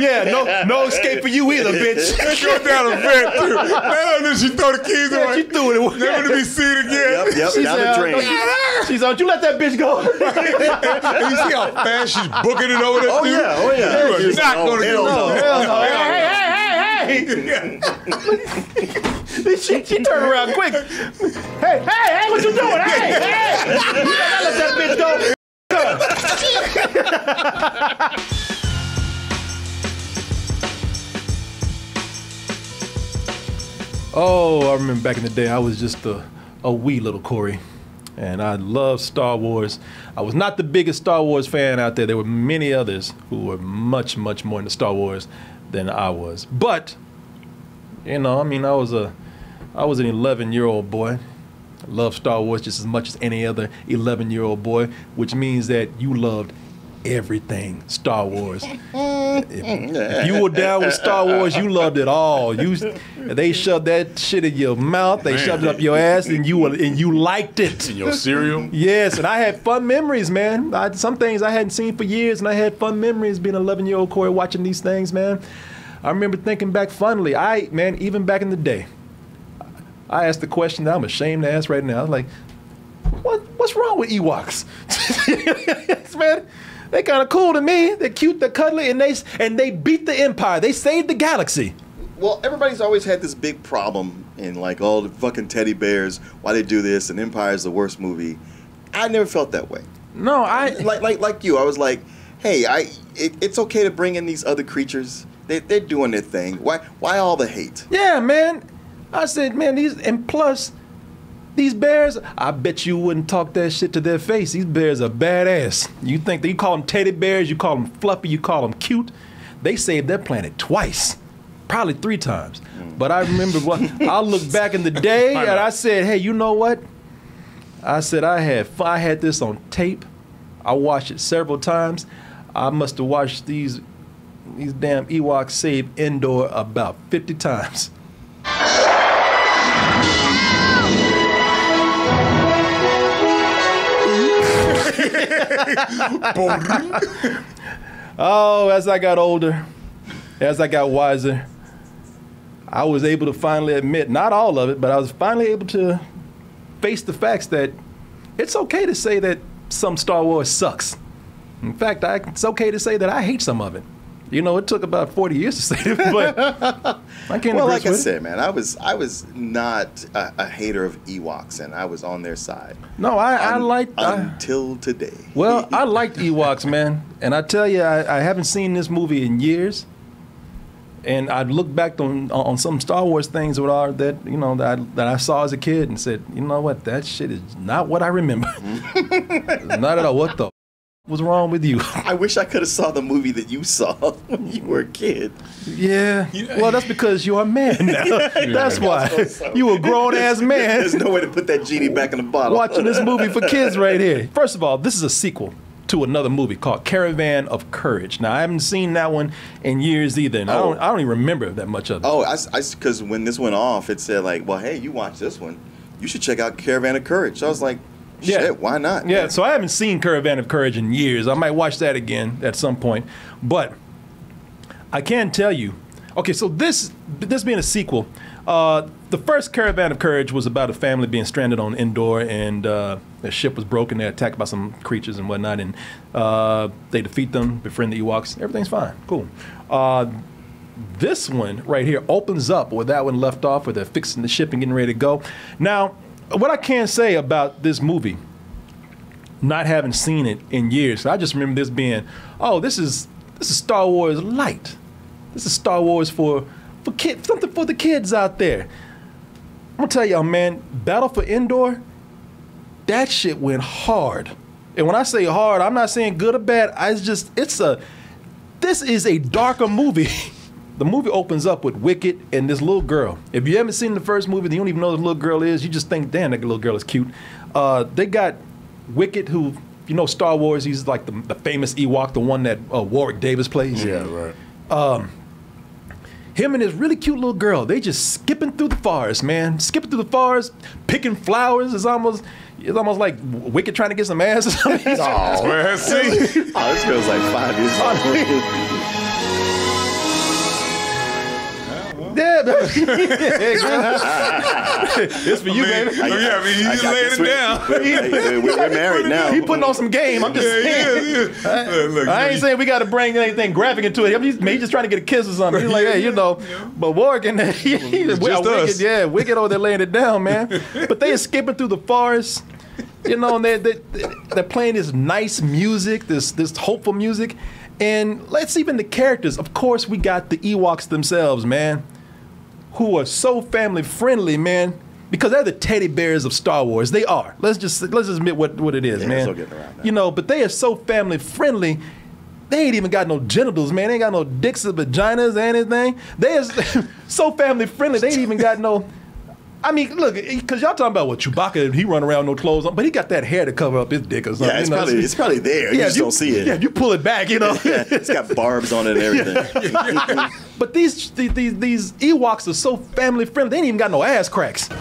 Yeah, no escape for you either, bitch. They go down a vent, too. Man, I she threw the keys away. She threw it away. Never to be seen again. Yep, she's down the drain. She's on, you let that bitch go. You see how fast she's booking it over there, dude? Oh, yeah. You are not going to get over. Hey. She turned around quick. Hey, what you doing? Hey. I let that bitch go. Oh, I remember back in the day, I was just a wee little Corey, and I loved Star Wars. I was not the biggest Star Wars fan out there. There were many others who were much, much more into Star Wars than I was. But, you know, I mean, I was an 11-year-old boy. I loved Star Wars just as much as any other 11-year-old boy, which means that you loved everything Star Wars. If you were down with Star Wars, you loved it all. They shoved that shit in your mouth, they shoved it up your ass, and you liked it. In your cereal? Yes, and I had fun memories, man. Some things I hadn't seen for years, and I had fun memories being an 11-year-old Corey watching these things, man. I remember thinking back fondly. Even back in the day, I asked the question that I'm ashamed to ask right now. I was like, what's wrong with Ewoks? Man, they kind of cool to me. They're cute, they're cuddly, and they beat the Empire. They saved the galaxy. Well, everybody's always had this big problem in like all the fucking teddy bears, why they do this, and Empire's the worst movie. I never felt that way. No, I like you. I was like, hey, it's okay to bring in these other creatures. They're doing their thing. Why all the hate? Yeah, man. I said, man, these bears, I bet you wouldn't talk that shit to their face. These bears are badass. You think that you call them teddy bears, you call them fluffy, you call them cute. They saved their planet twice, probably 3 times. But I remember I look back in the day and I said, hey, you know what? I said, I had this on tape. I watched it several times. I must have watched these damn Ewoks save Endor about 50 times. Oh, as I got older, as I got wiser, I was able to finally admit, not all of it, but I was finally able to face the facts that it's okay to say that some Star Wars sucks. In fact, it's okay to say that I hate some of it. You know, it took about 40 years to say it, but I can't. Well, like I said, man, I was not a hater of Ewoks, and I was on their side. No, until today. Well, I liked Ewoks, man, and I tell you, I haven't seen this movie in years, and I look back on some Star Wars things that I saw as a kid and said, you know what, that shit is not what I remember. Not at all. What the. What's wrong with you? I wish I could have saw the movie that you saw when you were a kid. Yeah. Well, that's because you're a man now. That's why. You a grown-ass man. There's no way to put that genie back in the bottle. Watching this movie for kids right here. First of all, this is a sequel to another movie called Caravan of Courage. Now, I haven't seen that one in years either, and I don't even remember that much of it. Oh, because when this went off, it said like, well, hey, you watch this one. You should check out Caravan of Courage. So I was like, yeah. Shit, why not? Yeah, so I haven't seen Caravan of Courage in years. I might watch that again at some point. But I can tell you, okay, so this being a sequel, the first Caravan of Courage was about a family being stranded on Endor, and their ship was broken. They're attacked by some creatures and whatnot, and they defeat them, befriend the Ewoks. Everything's fine. Cool. This one right here opens up where that one left off, where they're fixing the ship and getting ready to go. Now, what I can say about this movie, not having seen it in years, I just remember this being, oh, this is Star Wars light. This is Star Wars for kids, something for the kids out there. I'm gonna tell y'all, man, Battle for Endor, that shit went hard. And when I say hard, I'm not saying good or bad. This is a darker movie. The movie opens up with Wicket and this little girl. If you haven't seen the first movie, you don't even know who the little girl is. You just think, damn, that little girl is cute. They got Wicket, who, you know, Star Wars, he's like the famous Ewok, the one that Warwick Davis plays. Yeah, right. Him and this really cute little girl, they just skipping through the forest, man. Skipping through the forest, picking flowers. It's almost like Wicket trying to get some ass or something. Oh, man, see? Oh, this girl's like 5 years old. It's for you, baby. Yeah, I mean, he's laying it down. We're married now. He putting on some game. I'm just saying. I ain't saying we got to bring anything graphic into it. He's just trying to get a kiss or something. He's like, hey, you know. But Warwick and Wicket, yeah, Wicket over there laying it down, man. But they are skipping through the forest. You know, and they're playing this nice music, this hopeful music. And let's even the characters. Of course, we got the Ewoks themselves, man, who are so family friendly, man, because they're the teddy bears of Star Wars. They are. Let's just admit what it is, yeah, man. Still getting around that. You know, but they are so family friendly. They ain't even got no genitals, man. They ain't got no dicks or vaginas or anything. They are so family friendly. They ain't even got no. I mean, look, because y'all talking about what Chewbacca, he run around no clothes on, but he got that hair to cover up his dick or something. Yeah, it's, you know? It's probably there. Yeah, you just don't see it. Yeah, you pull it back, you know. Yeah, it's got barbs on it and everything. Yeah. But these Ewoks are so family friendly. They ain't even got no ass cracks. Just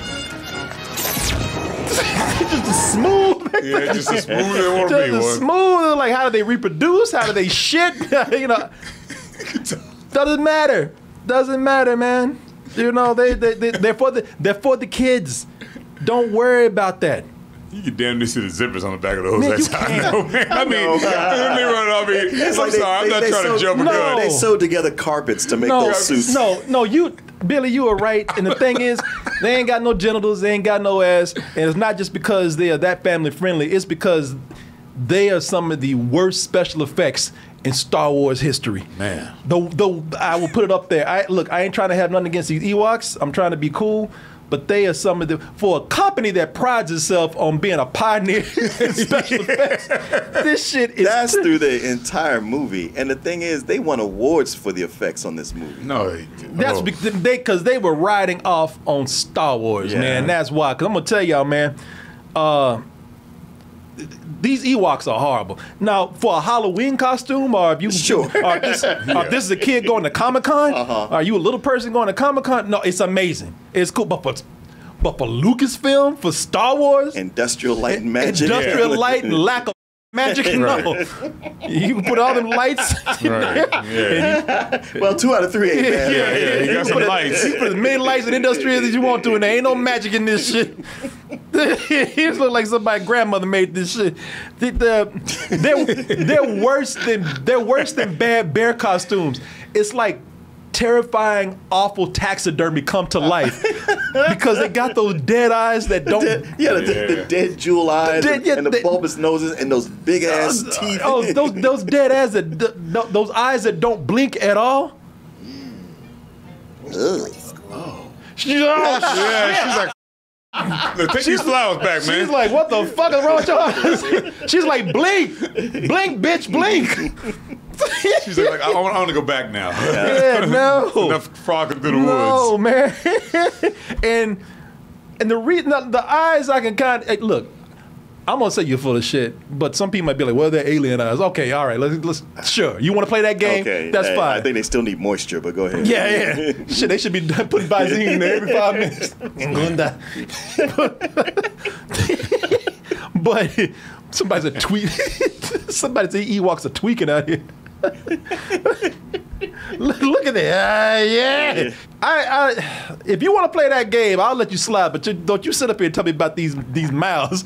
smooth. Yeah, just as smooth they want to be. Just smooth. Like, how do they reproduce? How do they shit? You know, doesn't matter. Doesn't matter, man. You know, they're for the kids. Don't worry about that. You can damn near see the zippers on the back of those. Man, that's how I know, man. I mean, let me run off here. I'm sorry, I'm not trying to jump a gun. They sewed together carpets to make those suits. No, Billy, you are right. And the thing is, they ain't got no genitals, they ain't got no ass. And it's not just because they are that family friendly, it's because they are some of the worst special effects in Star Wars history, man. Though I will put it up there. Look, I ain't trying to have nothing against these Ewoks. I'm trying to be cool, but they are some of the, for a company that prides itself on being a pioneer in special effects. This shit is. That's through the entire movie, and the thing is, they won awards for the effects on this movie. No, they didn't. That's because they were riding off on Star Wars, yeah, man. That's why. Because I'm gonna tell y'all, man. These Ewoks are horrible. Now, for a Halloween costume, or if you this is a kid going to Comic-Con, are you a little person going to Comic-Con? No, it's amazing. It's cool. But for Lucasfilm, for Star Wars, Industrial Light and Magic, Industrial Light and lack of magic, no. You can put all them lights. Right. Yeah. Well, 2 out of 3 ain't bad. Yeah. You got some lights. You put as many lights and industrial as you want to, and there ain't no magic in this shit. It looks like somebody's grandmother made this shit. They're worse than bad bear costumes. It's like terrifying, awful taxidermy come to life because they got those dead eyes that don't. The dead jewel eyes and the bulbous noses and those big ass teeth. Oh, those dead eyes that those eyes that don't blink at all. Ugh. Oh. She's like. Look, take these flowers back, man. She's like, what the fuck is wrong with your eyes? She's like, blink. Blink, bitch, blink. She's like, I want to go back now. Yeah, no. Enough frogging through the woods. No, man. and the reason, the eyes I can kind of, look, I'm going to say you're full of shit, but some people might be like, well, they're alien eyes. Okay, all right, let's sure. You want to play that game? Okay, that's fine. I think they still need moisture, but go ahead. Yeah. Shit, they should be putting Visine in there every 5 minutes. But somebody's a tweak. Somebody said Ewoks are tweaking out here. Look at that. Yeah. If you want to play that game, I'll let you slide, but don't you sit up here and tell me about these mouths.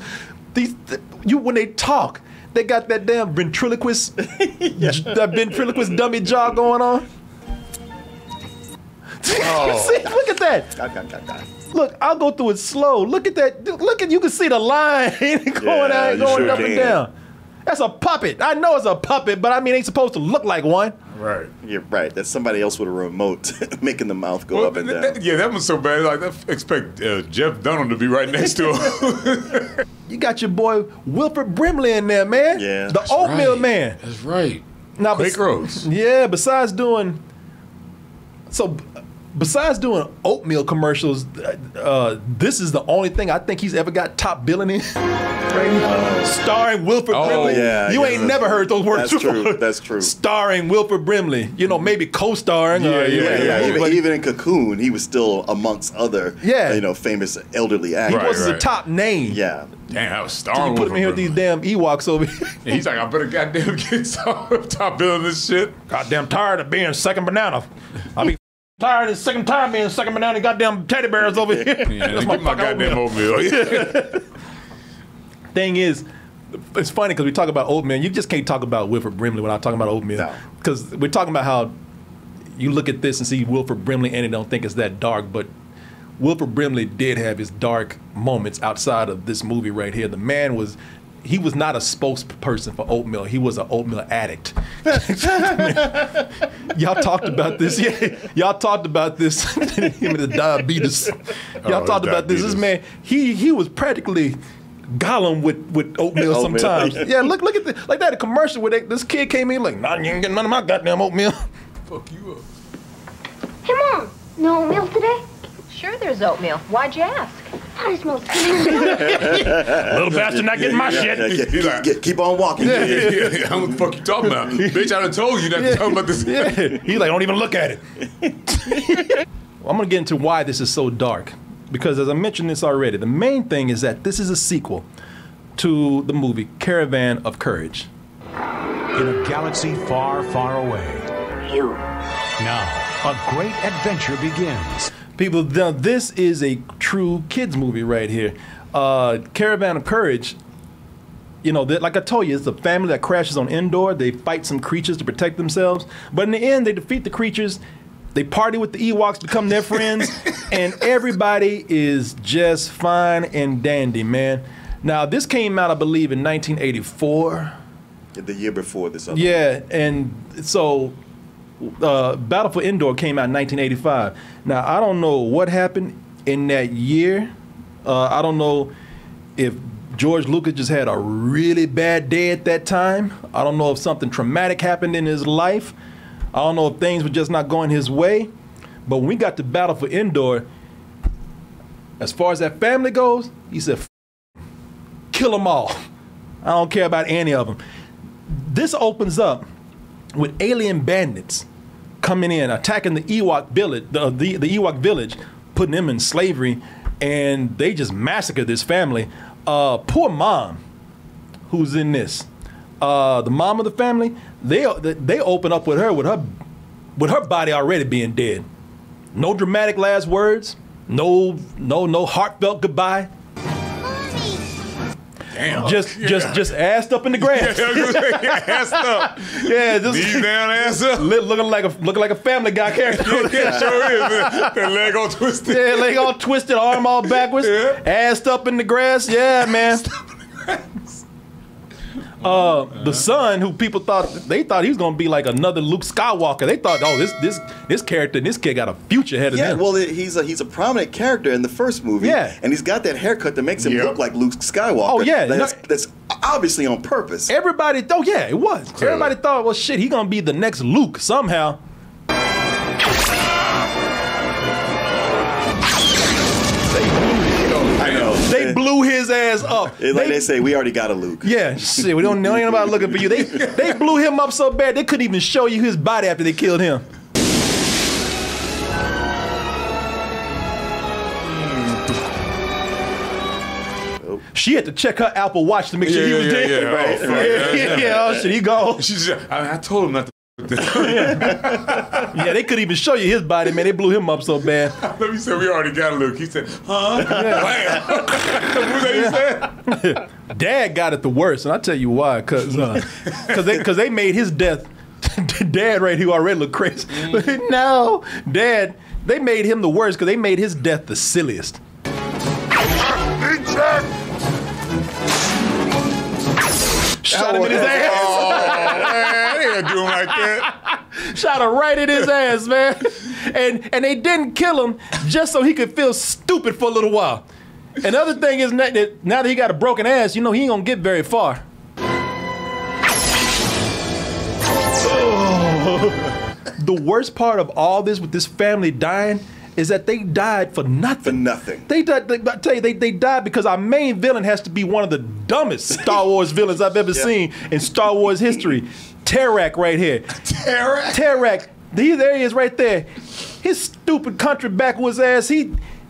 When they talk, they got that damn ventriloquist, that ventriloquist dummy jaw going on. Oh. See, look at that. Look, I'll go through it slow. Look at that. Look at, you can see the line going up and down. That's a puppet. I know it's a puppet, but I mean, it ain't supposed to look like one. Right. You're right. That's somebody else with a remote making the mouth go up and down. That was so bad. Like, I expect Jeff Dunham to be right next to him. You got your boy Wilford Brimley in there, man. Yeah. The oatmeal man. That's right. Now, Quake Rose. Yeah, besides doing oatmeal commercials, this is the only thing I think he's ever got top billing in. Starring Wilford Brimley. Yeah, you ain't never heard those words before. That's true. That's true. Starring Wilford Brimley. You know, maybe co-starring. Yeah. Even in Cocoon, he was still amongst other, famous elderly actors. He was the top name. Yeah. Damn, that was starring. You put him in here with these damn Ewoks over here. Yeah, he's like, I better goddamn get top billing this shit. Goddamn tired of being second banana. I mean. Tired of second time being sucking banana goddamn teddy bears over here. Yeah, that's my goddamn oatmeal. Thing is, it's funny because we talk about oatmeal. You just can't talk about Wilford Brimley without talking about oatmeal, because we're talking about how you look at this and see Wilford Brimley and you don't think it's that dark, but Wilford Brimley did have his dark moments outside of this movie right here. The man was, he was not a spokesperson for oatmeal. He was an oatmeal addict. Y'all talked about this. Yeah, y'all talked about this. Him and the diabetes. Y'all talked about this. This man, he was practically Gollum with oatmeal sometimes. Yeah, look at this. Like that commercial where this kid came in like, nah, you ain't getting none of my goddamn oatmeal. Fuck you up. Hey, Mom, no oatmeal today? Sure there's oatmeal. Why'd you ask? I just want little bastard not getting my shit. Yeah, like, keep on walking. Yeah, yeah, yeah, yeah. I don't know what the fuck you talking about. Bitch, I done told you not to talk about this. Yeah. He's like, don't even look at it. Well, I'm going to get into why this is so dark. Because as I mentioned this already, the main thing is that this is a sequel to the movie Caravan of Courage. In a galaxy far, far away. You. Now, a great adventure begins. People, now this is a true kids movie right here. Caravan of Courage, you know, like I told you, it's a family that crashes on Endor. They fight some creatures to protect themselves. But in the end, they defeat the creatures. They party with the Ewoks, become their friends. And everybody is just fine and dandy, man. Now, this came out, I believe, in 1984. The year before this other one. And so... Battle for Endor came out in 1985. Now, I don't know what happened in that year. I don't know if George Lucas just had a really bad day at that time. I don't know if something traumatic happened in his life. I don't know if things were just not going his way. But when we got to Battle for Endor, as far as that family goes, he said, F kill them all. I don't care about any of them. This opens up with alien bandits coming in, attacking the Ewok village, the Ewok village, putting them in slavery, and they just massacre this family. Poor mom, who's in this, the mom of the family, they open up with her body already being dead. No dramatic last words, no heartfelt goodbye. Damn. Just assed up in the grass. Assed up. Yeah, just knees down, ass up. Looking like a Family Guy character. Yeah, sure is. That leg all twisted. Yeah, leg all twisted, arm all backwards. Yeah. Assed up in the grass. Yeah, man. The son, who people thought he was gonna be like another Luke Skywalker. They thought, oh, this character, this kid got a future ahead of him. Yeah, well, he's a prominent character in the first movie. Yeah, and he's got that haircut that makes him look like Luke Skywalker. Oh yeah, that's obviously on purpose. Everybody, oh yeah, it was. Clearly. Everybody thought, well, shit, he's gonna be the next Luke somehow. They blew his ass up. They say, we already got a Luke. Yeah, shit, we don't know anything about looking for you. They blew him up so bad, they couldn't even show you his body after they killed him. She had to check her Apple Watch to make sure he was dead. Oh, shit, he gone. I told him not to. Yeah, they couldn't even show you his body, man. They blew him up so bad. Let me say, we already got Luke. He said, huh? Yeah. What was that you said? Dad got it the worst, and I'll tell you why. Because they made his death. Dad right here already looked crazy. Mm. No, Dad, they made him the worst because they made his death the silliest. Shot him in his ass. Doing like that. Shot her right in his ass, man. And they didn't kill him just so he could feel stupid for a little while. Another thing is that now that he got a broken ass, you know he ain't gonna get very far. Oh. The worst part of all this with this family dying is that they died for nothing. For nothing. They died, I tell you, they died because our main villain has to be one of the dumbest Star Wars villains I've ever seen in Star Wars history. Terak right here. Terak? Terak. There he is right there. His stupid country backwards ass.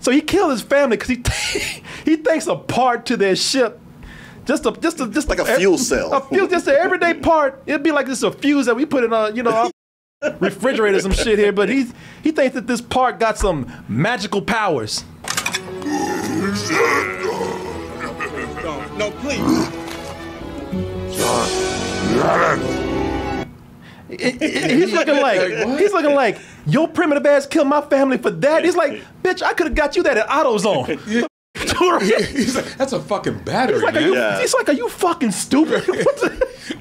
So he killed his family because he thinks a part to their ship. Just like a fuel cell. Just an everyday part. It'd be like this a fuse that we put in our, you know, refrigerator some shit here, but he thinks that this park got some magical powers. No, no, please. He's looking like your primitive ass killed my family for that. He's like, bitch, I could have got you that at AutoZone. Yeah. He's like, that's a fucking battery. He's like, man. He's like, are you fucking stupid?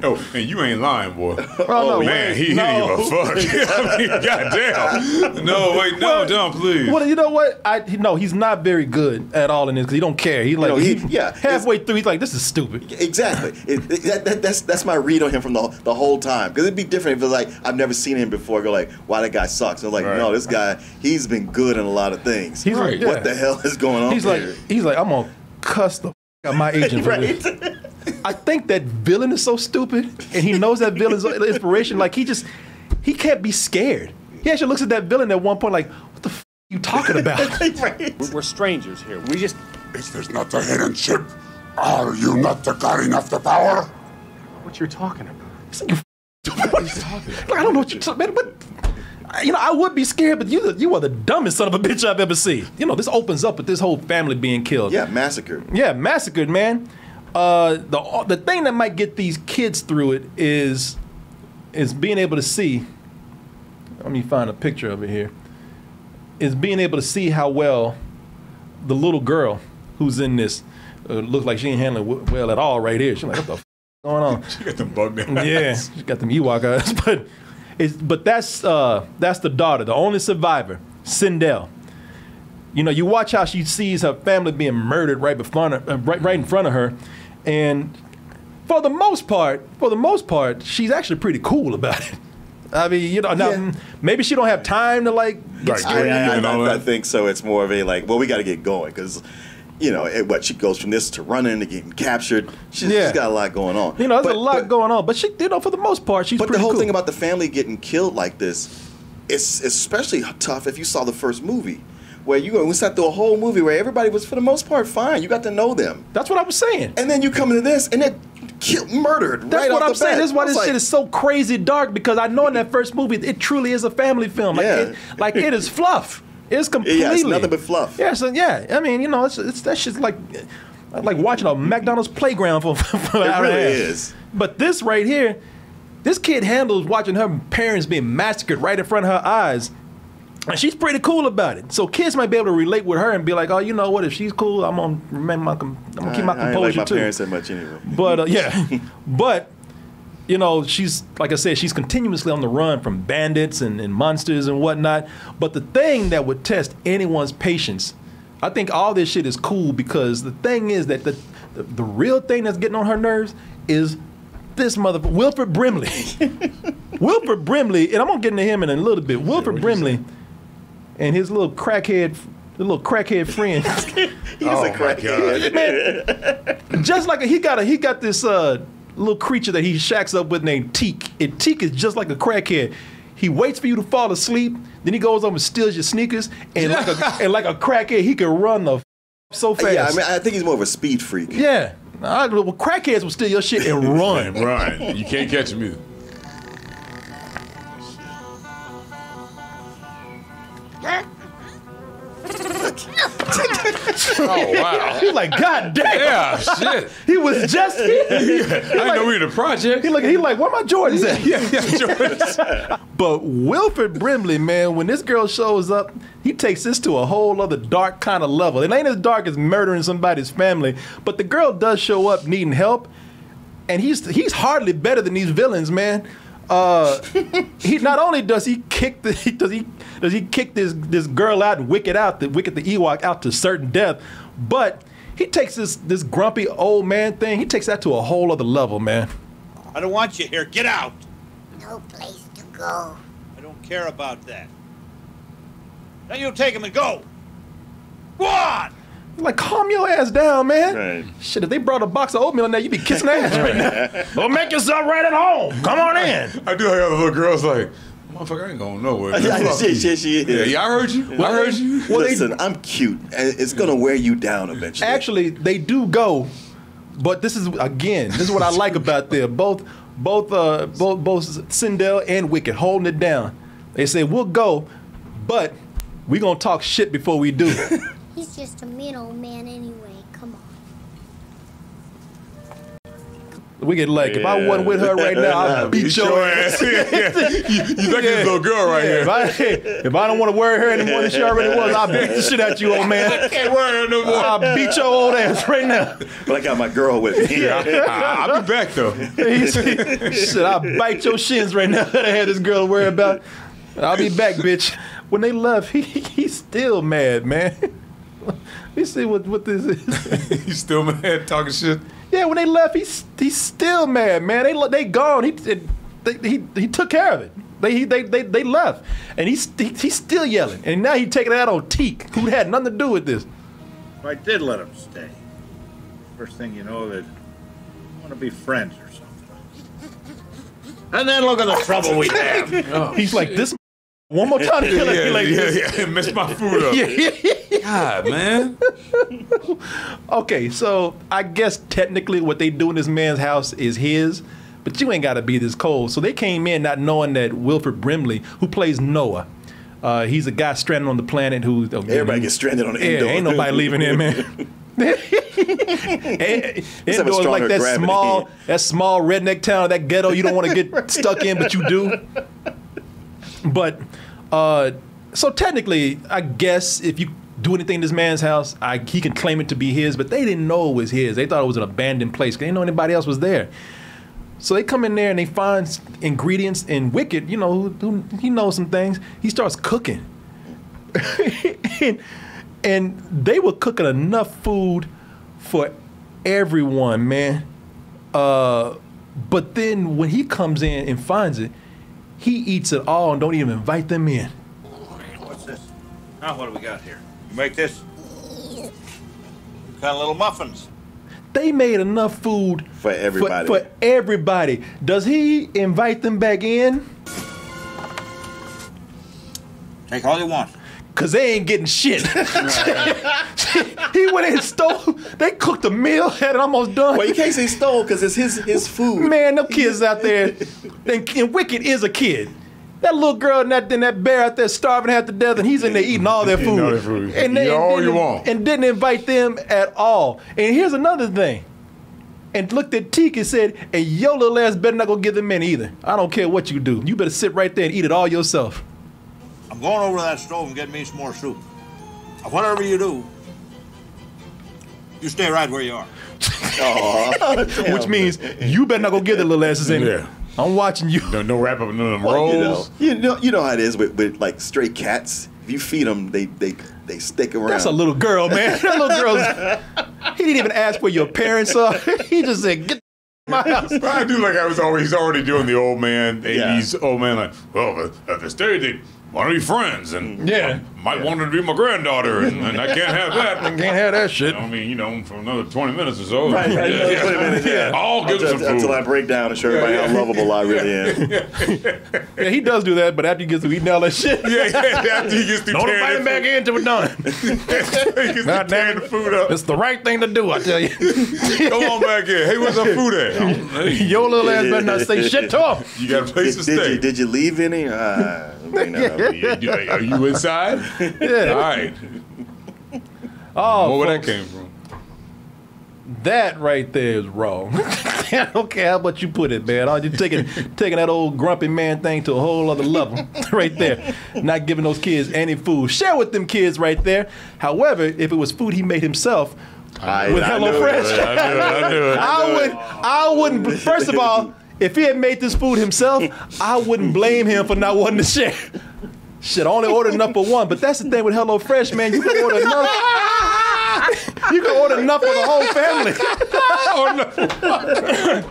Oh, and you ain't lying, boy. Oh man, he didn't give a fuck. I mean, goddamn. No, wait, no, don't please. Well, you know what? No, he's not very good at all in this because he don't care. He like, halfway through, he's like, this is stupid. Exactly. That's my read on him from the whole time. Because it'd be different if it was like I've never seen him before. Go like, wow, that guy sucks. I'm like, no, this guy, he's been good in a lot of things. He's like, what the hell is going on? He's like, I'm gonna cuss the out my agent. For this. I think that villain is so stupid, and he knows that villain's inspiration. Like he can't be scared. He actually looks at that villain at one point like, "What the f are you talking about?" We're strangers here. We just. Is this not the hidden ship? Are you not the guardian of the power? What you're talking about? It's like, what are you talking about? Like, I don't know what you're talking about. You know, I would be scared, but you are the dumbest son of a bitch I've ever seen. You know, this opens up with this whole family being killed. Yeah, massacred. Yeah, massacred, man. The thing that might get these kids through it is being able to see. Let me find a picture of it here. Is being able to see how well the little girl who's in this looks like she ain't handling well at all right here. She's like, what the f going on? She got them bugged out. Yeah, she got them Ewok eyes, but. But that's the daughter, the only survivor, Cindel. You know, you watch how she sees her family being murdered right in front of her, and for the most part, she's actually pretty cool about it. I mean, you know, now, maybe she don't have time to like get scared. I think so. It's more of a like, well, we got to get going because. You know, she goes from this to running to getting captured. She's got a lot going on. You know, there's a lot going on. But she, you know, for the most part, she's pretty cool. But the whole thing about the family getting killed like this, it's especially tough if you saw the first movie, where we sat through a whole movie where everybody was for the most part fine. You got to know them. That's what I was saying. And then you come into this, and they're murdered. That's what I'm saying. That's why this shit is so crazy dark because I know in that first movie it truly is a family film. Like, it is fluff. It's completely it's nothing but fluff. Yeah, so yeah, I mean, you know, it's that shit's like watching a McDonald's playground for an hour. It really is. But this right here, this kid handles watching her parents being massacred right in front of her eyes, and she's pretty cool about it. So kids might be able to relate with her and be like, oh, you know what? If she's cool, I'm gonna keep my composure too. I don't like my parents that much anyway. But but. You know, she's, like I said, she's continuously on the run from bandits and monsters and whatnot. But the thing that would test anyone's patience, I think all this shit is cool because the thing is that the real thing that's getting on her nerves is this motherfucker, Wilford Brimley. Wilford Brimley, and I'm going to get into him in a little bit. Wilford Brimley and his little crackhead friend. He's a crackhead. Man, just like he got this... little creature that he shacks up with named Teak. And Teak is just like a crackhead. He waits for you to fall asleep, then he goes over and steals your sneakers, and like a crackhead, he can run the f so fast. Yeah, I mean, I think he's more of a speed freak. Yeah. Well, crackheads will steal your shit and run. Right. You can't catch him either. Oh wow! He's like, God damn! Yeah, shit. He was just here. Yeah. I didn't know we were the project. He like, where my Jordans at? Yeah, Jordans. But Wilford Brimley, man, when this girl shows up, he takes this to a whole other dark kind of level. It ain't as dark as murdering somebody's family, but the girl does show up needing help, and he's hardly better than these villains, man. He not only does he kick kick this girl out and Wicket the Ewok out to certain death, but he takes this grumpy old man thing. He takes that to a whole other level, man. I don't want you here. Get out. No place to go. I don't care about that. Now you take him and go. What? Like, calm your ass down, man. Right. Shit, if they brought a box of oatmeal in there, you'd be kissing ass right now. Well, make yourself right at home. Come on in. I do have the little girls like, motherfucker, I ain't going nowhere. She is. Yeah, I heard you. Well, I heard you. Well, listen, I'm cute. It's going to wear you down eventually. Actually, they do go, but this is what I like about them. Both both Cindel and Wicket holding it down. They said, we'll go, but we gonna talk shit before we do. He's just a mean old man anyway, come on. Wicket, like, if I wasn't with her right now, I'd beat your ass. You like this little girl right here. If I don't want to worry her anymore than she already was, I'll beat the shit out you, old man. I can't worry her no more. I'll beat your old ass right now. But I got my girl with me. Yeah, I'll be back, though. Shit, I'll bite your shins right now that I had this girl to worry about. I'll be back, bitch. When they left, he's still mad, man. Let me see what this is. He's still mad, talking shit. Yeah, when they left, he's still mad, man. They gone. He took care of it. They left, and he's still yelling. And now he's taking it out on Teak, who had nothing to do with this. If I did let him stay, first thing you know, they'd want to be friends or something. And then look at the trouble we have. Oh, he's shit. Like this. One more time. Yeah. Messed my food up. God, man. Okay, so I guess technically what they do in this man's house is his, but you ain't got to be this cold. So they came in not knowing that Wilford Brimley, who plays Noah, he's a guy stranded on the planet who... Everybody gets stranded on Endor. Ain't nobody leaving here, man. Endor is like that small redneck town, that ghetto you don't want to get stuck in, but you do. But, so technically, I guess if you do anything in this man's house, he can claim it to be his, but they didn't know it was his. They thought it was an abandoned place. They didn't know anybody else was there. So they come in there and they find ingredients, and Wicket, you know, he knows some things. He starts cooking. and they were cooking enough food for everyone, man. But then when he comes in and finds it, he eats it all and don't even invite them in. What's this? Now what do we got here? You make this? What kind of little muffins? They made enough food for everybody. For everybody. Does he invite them back in? Take all you want. Cause they ain't getting shit. He went in and stole. They cooked a meal, had it almost done. Well, you can't say stole because it's his food. Man, them kids out there, and Wicket is a kid. That little girl and that bear out there starving half to death, and he's in there eating all their food. And didn't invite them at all. And here's another thing. And looked at Teak and said, "And your little ass better not go get them in either. I don't care what you do. You better sit right there and eat it all yourself." I'm going over to that stove and getting me some more soup. Whatever you do, you stay right where you are. Which means you better not go get the little asses in there. I'm watching you. No wrap up, none of them rolls. You know how it is with like stray cats. If you feed them, they stick around. That's a little girl, man. That little girl. He didn't even ask where your parents are. He just said, "Get my house." I do like I was always already doing the old man, 80s old man, like, well, if they stayed, why don't we be friends? And might want her to be my granddaughter, and I can't have that. I can't have that shit. I mean, you know, for another 20 minutes or so. Right, I'll give some food. Until I break down and show everybody how lovable I really am. Yeah, he does do that, but after he gets through eating all that shit. After he gets through don't invite him back in until we're done. Not tearing the food up. It's the right thing to do, I tell you. Come on back in. Hey, where's our food at? Your little ass better not say shit to him. You got a place to stay. Did you leave any? Are you inside? Yeah. All right. Oh, where that came from? That right there is wrong. I don't care how much you put it, man. You're taking that old grumpy man thing to a whole other level right there. Not giving those kids any food. Share with them kids right there. However, if it was food he made himself with HelloFresh, I wouldn't. First of all, if he had made this food himself, I wouldn't blame him for not wanting to share. Shit, I only ordered enough for one, but that's the thing with HelloFresh, man. You can order enough. You can order enough for the whole family.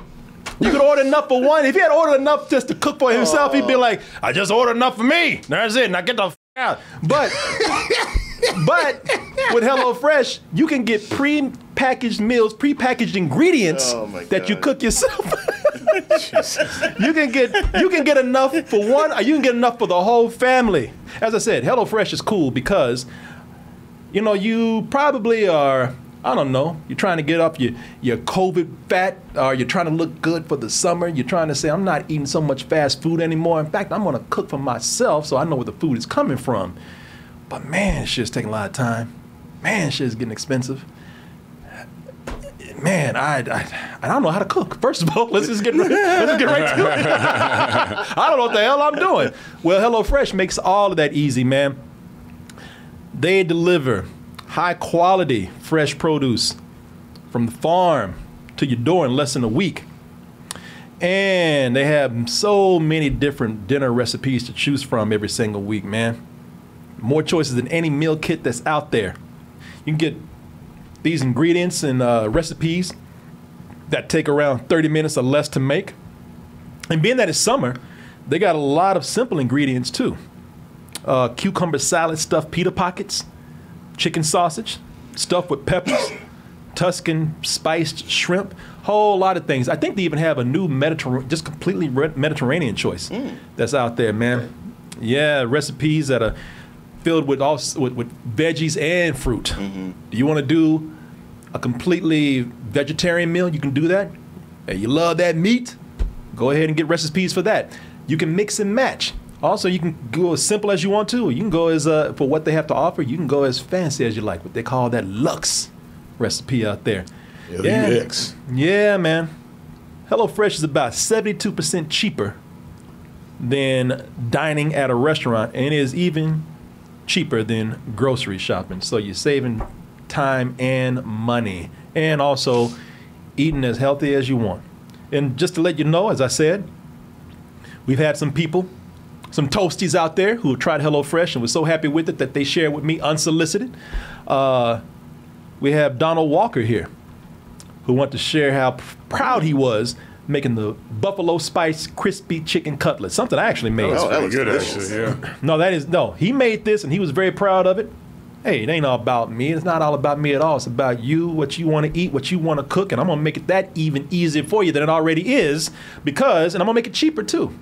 You can order enough for one. If he had ordered enough just to cook for himself, he'd be like, "I just ordered enough for me. That's it. Now get the f out." But with HelloFresh, you can get pre-packaged meals, pre-packaged ingredients that you cook yourself. You can get enough for one, or you can get enough for the whole family. As I said, HelloFresh is cool because, you know, you probably are I don't know. You're trying to get off your COVID fat, or you're trying to look good for the summer. You're trying to say, I'm not eating so much fast food anymore. In fact, I'm going to cook for myself so I know where the food is coming from. But man, shit's taking a lot of time. Man, shit's getting expensive. Man, I don't know how to cook. First of all, let's just get right to it. I don't know what the hell I'm doing. Well, HelloFresh makes all of that easy, man. They deliver high quality fresh produce from the farm to your door in less than a week. And they have so many different dinner recipes to choose from every single week, man. More choices than any meal kit that's out there. You can get these ingredients and recipes that take around 30 minutes or less to make. And being that it's summer, they got a lot of simple ingredients too. Cucumber salad, stuffed pita pockets, chicken sausage, stuffed with peppers, Tuscan spiced shrimp, whole lot of things. I think they even have a new Mediterranean, just completely Mediterranean choice that's out there, man. Yeah, recipes that are filled with veggies and fruit. Do you want to do a completely vegetarian meal? You can do that. Hey, you love that meat? Go ahead and get recipes for that. You can mix and match. Also, you can go as simple as you want to. You can go as, for what they have to offer, you can go as fancy as you like, what they call that luxe recipe out there. L-U-X. Yeah, man. HelloFresh is about 72% cheaper than dining at a restaurant, and is even cheaper than grocery shopping. So you're saving time and money, and also eating as healthy as you want. And just to let you know, as I said, we've had some people, some toasties out there who tried HelloFresh and was so happy with it that they shared with me unsolicited. We have Donald Walker here, who wanted to share how proud he was making the buffalo spice crispy chicken cutlet, something I actually made. Oh, that was good, actually. Yeah. No, he made this and he was very proud of it. Hey, it ain't all about me. It's not all about me at all. It's about you, what you want to eat, what you want to cook, and I'm gonna make it that even easier for you than it already is, because, and I'm gonna make it cheaper too.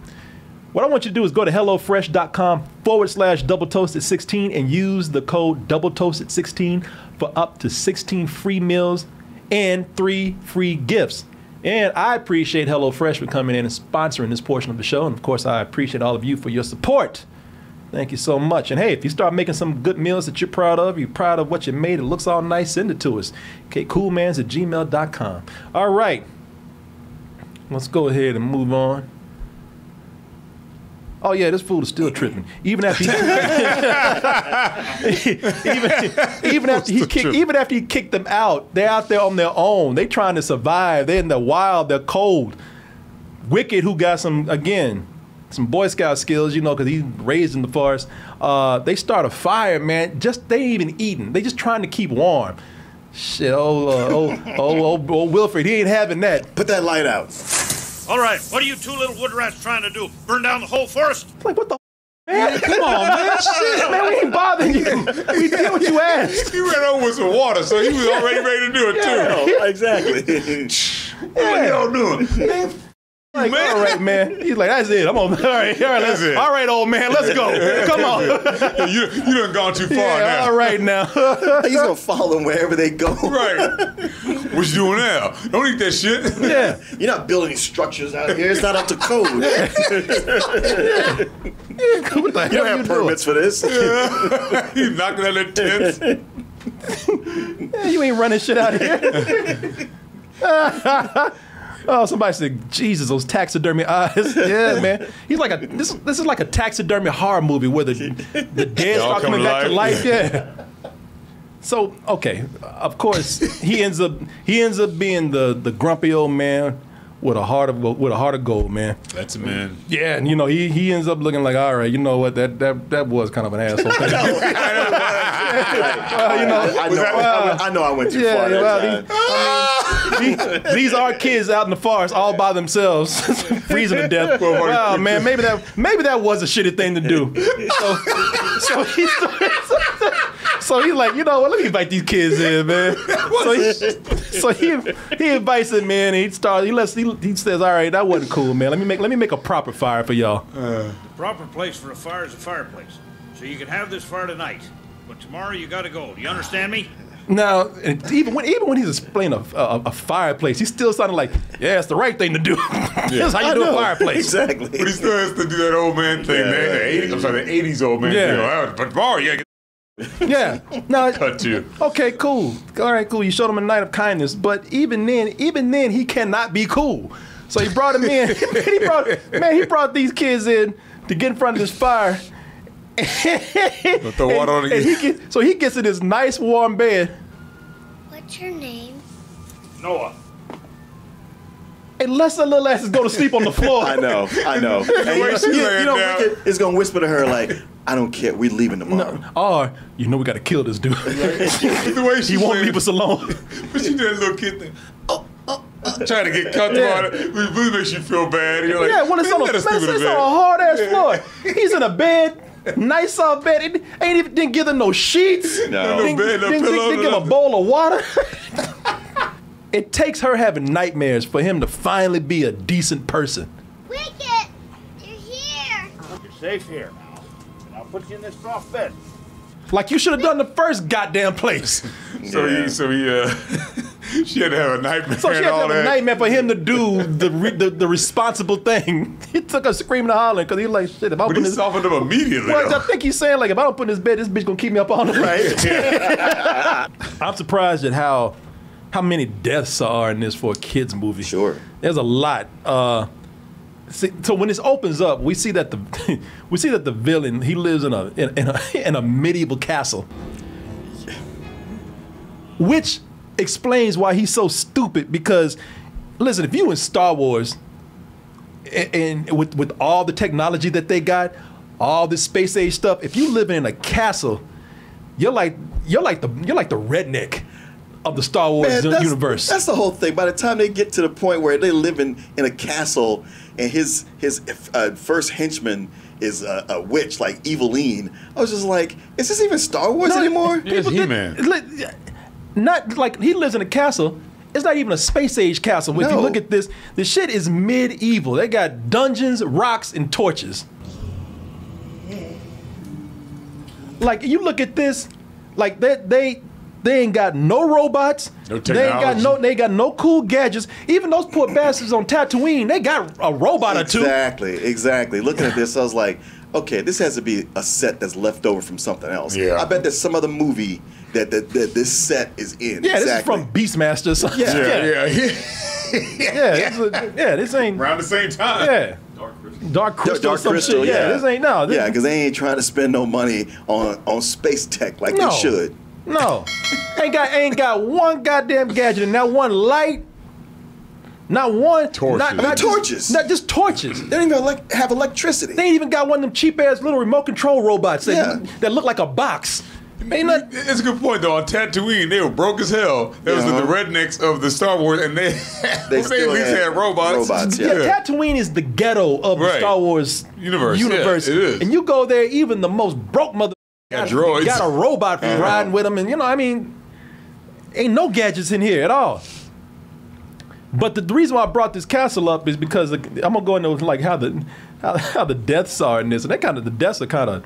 What I want you to do is go to hellofresh.com/DoubleToasted16 and use the code DoubleToasted16 for up to 16 free meals and 3 free gifts. And I appreciate HelloFresh for coming in and sponsoring this portion of the show. And of course, I appreciate all of you for your support. Thank you so much. And hey, if you start making some good meals that you're proud of what you made, it looks all nice, send it to us. kcoolmans@gmail.com. All right, let's go ahead and move on. Oh yeah, this fool is still tripping. Even after he kicked them out, they're out there on their own. They're trying to survive. They're in the wild. They're cold. Wicket, who got some Boy Scout skills, you know, because he's raised in the forest. They start a fire, man. They ain't even eating. They just trying to keep warm. Shit, old Wilford, he ain't having that. Put that light out. All right, what are you two little wood rats trying to do? Burn down the whole forest? Like, what the man? Come on, man. Shit, man, we ain't bothering you. We did what you asked. You ran over with some water, so he was already ready to do it, too. Yeah. Exactly. What y'all doing? Man, like, man. All right, man. He's like, that's it. I'm on. All right, that's it. All right, old man, let's go. Come on. You done gone too far now. All right, now. He's going to follow them wherever they go. Right. What you doing now? Don't eat that shit. Yeah. You're not building structures out here. It's not up to code. What the hell you don't have permits for this. Yeah. He's knocking out their tents. Yeah, you ain't running shit out here. Oh, somebody said, Jesus, those taxidermy eyes. Yeah, man. He's like this is like a taxidermy horror movie where the dead start coming back to life. Yeah. So, okay, of course, he ends up being the grumpy old man with a heart of gold, man. That's a man. Yeah, and you know, he ends up looking like, all right, you know what, that was kind of an asshole thing. I know I went too far. These are kids out in the forest all by themselves, freezing to death. Wow, man, maybe that was a shitty thing to do. So he's like, you know what, let me invite these kids in, man. So he invites them in, and he says, all right, that wasn't cool, man. Let me make a proper fire for y'all. The proper place for a fire is a fireplace. So you can have this fire tonight, but tomorrow you gotta go. Do you understand me? Now, even when he's explaining a fireplace, he still sounded like, yeah, it's the right thing to do. That's how you do a fireplace. Exactly. But he still has to do that old man thing. Yeah. The 80s old man thing. But bar, yeah. Yeah. Now, cut to. Okay, cool. All right, cool. You showed him a night of kindness, but even then, he cannot be cool. So he brought him in. he brought these kids in to get in front of this fire. Throw water on again. So he gets in his nice warm bed. What's your name? Noah. Unless that little ass is going to sleep on the floor. I know. Wicket is going to whisper to her like, I don't care. We're leaving tomorrow. No. Or, you know we got to kill this dude. The way she won't leave us alone. But she did that little kid thing. Trying to get comfortable. Yeah. It really makes you feel bad. You're like, well, it's on a hard-ass floor. He's in a bed. Nice soft bed. It ain't even didn't give them no sheets. No. Didn't give him a bowl of water. It takes her having nightmares for him to finally be a decent person. Wicket, you're here. You're safe here. And I'll put you in this soft bed. Like you should have done the first goddamn place. She had to have a nightmare. So she had to have a nightmare for him to do the responsible thing. He took her screaming and hollering because he was like, shit, if I put this... But he softened him immediately. Well, I think he's saying, like, if I don't put in this bed, this bitch gonna keep me up all night. Right. I'm surprised at how many deaths are in this for a kid's movie. Sure. There's a lot. So when this opens up, we see that the villain, he lives in a medieval castle, which explains why he's so stupid. Because listen, if you were in Star Wars, and with all the technology that they got, all this space age stuff, if you live in a castle, you're like the redneck of the Star Wars universe. That's the whole thing. By the time they get to the point where they live in a castle, and his first henchman is a witch, like Eveline, I was just like, is this even Star Wars anymore? It's He-Man. Not like he lives in a castle. It's not even a space age castle. No. If you look at this, the shit is medieval. They got dungeons, rocks, and torches. Like you look at this, like they ain't got no robots. No technology. They ain't got no cool gadgets. Even those poor bastards on Tatooine, they got a robot or two. Exactly. Looking at this, I was like, okay, this has to be a set that's left over from something else. Yeah. I bet there's some other movie that this set is in. Yeah, this is from Beastmaster. So. This ain't around the same time. Yeah. Dark Crystal. Yeah. This ain't no. This, yeah, because they ain't trying to spend no money on space tech like they should. No, ain't got one goddamn gadget, and not one light, not one torches, not just torches. They don't even have electricity. They ain't even got one of them cheap ass little remote control robots that look like a box. It's a good point though. On Tatooine, they were broke as hell. That was the rednecks of the Star Wars, and they at least had robots. Yeah, Tatooine is the ghetto of the Star Wars universe. Yeah, it is. And you go there, even the most broke mother. Got a robot riding with him, and you know, I mean, ain't no gadgets in here at all. But the reason why I brought this castle up is because I'm gonna go into like how the deaths are in this, and the deaths kind of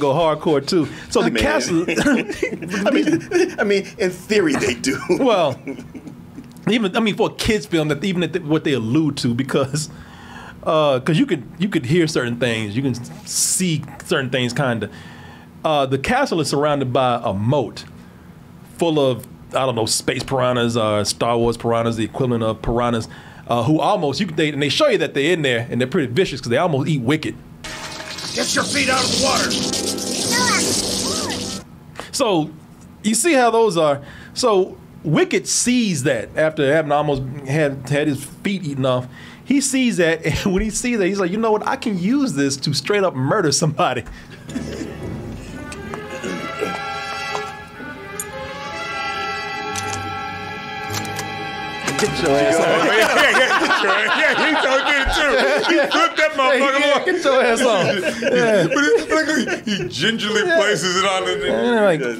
go hardcore too. So the castle, I mean, in theory they do. Well, for a kids' film, that what they allude to, because. Because you could hear certain things, you can see certain things, kind of. The castle is surrounded by a moat full of, I don't know, space piranhas or Star Wars piranhas, the equivalent of piranhas, who almost and they show you that they're in there, and they're pretty vicious because they almost eat Wicket. Get your feet out of the water. So you see how those are. So Wicket sees that after having almost had his feet eaten off. He sees that, and when he sees that, he's like, you know what? I can use this to straight up murder somebody. Get your ass on. Yeah, he did it too. He flipped that motherfucker on. Get your ass on. Yeah. But it's like he gingerly places it on the thing.